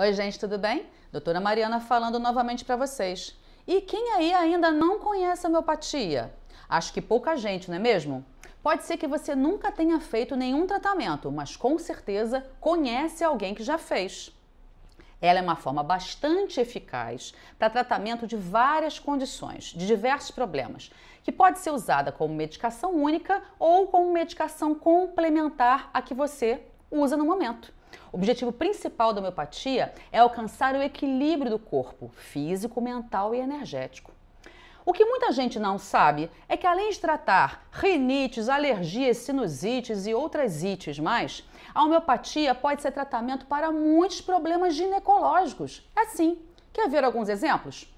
Oi gente, tudo bem? Doutora Mariana falando novamente para vocês. E quem aí ainda não conhece a homeopatia? Acho que pouca gente, não é mesmo? Pode ser que você nunca tenha feito nenhum tratamento, mas com certeza conhece alguém que já fez. Ela é uma forma bastante eficaz para tratamento de várias condições, de diversos problemas, que pode ser usada como medicação única ou como medicação complementar à que você usa no momento. O objetivo principal da homeopatia é alcançar o equilíbrio do corpo, físico, mental e energético. O que muita gente não sabe é que, além de tratar rinites, alergias, sinusites e outras ites mais, a homeopatia pode ser tratamento para muitos problemas ginecológicos. É assim. Quer ver alguns exemplos?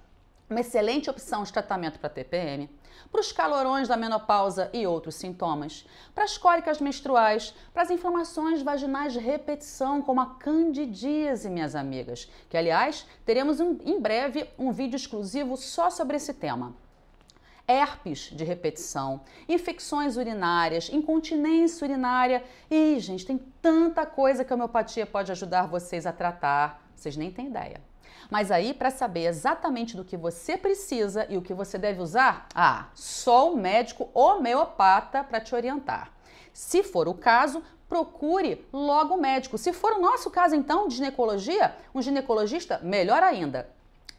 Uma excelente opção de tratamento para TPM, para os calorões da menopausa e outros sintomas, para as cólicas menstruais, para as inflamações vaginais de repetição, como a candidíase, minhas amigas, que, aliás, teremos em breve um vídeo exclusivo só sobre esse tema. Herpes de repetição, infecções urinárias, incontinência urinária. E, gente, tem tanta coisa que a homeopatia pode ajudar vocês a tratar, vocês nem têm ideia. Mas aí, para saber exatamente do que você precisa e o que você deve usar, só o médico homeopata para te orientar. Se for o caso, procure logo o médico. Se for o nosso caso, então, de ginecologia, um ginecologista, melhor ainda.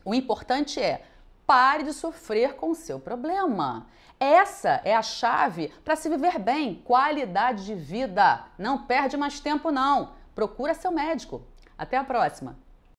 O importante é: pare de sofrer com o seu problema. Essa é a chave para se viver bem, qualidade de vida. Não perde mais tempo, não. Procura seu médico. Até a próxima.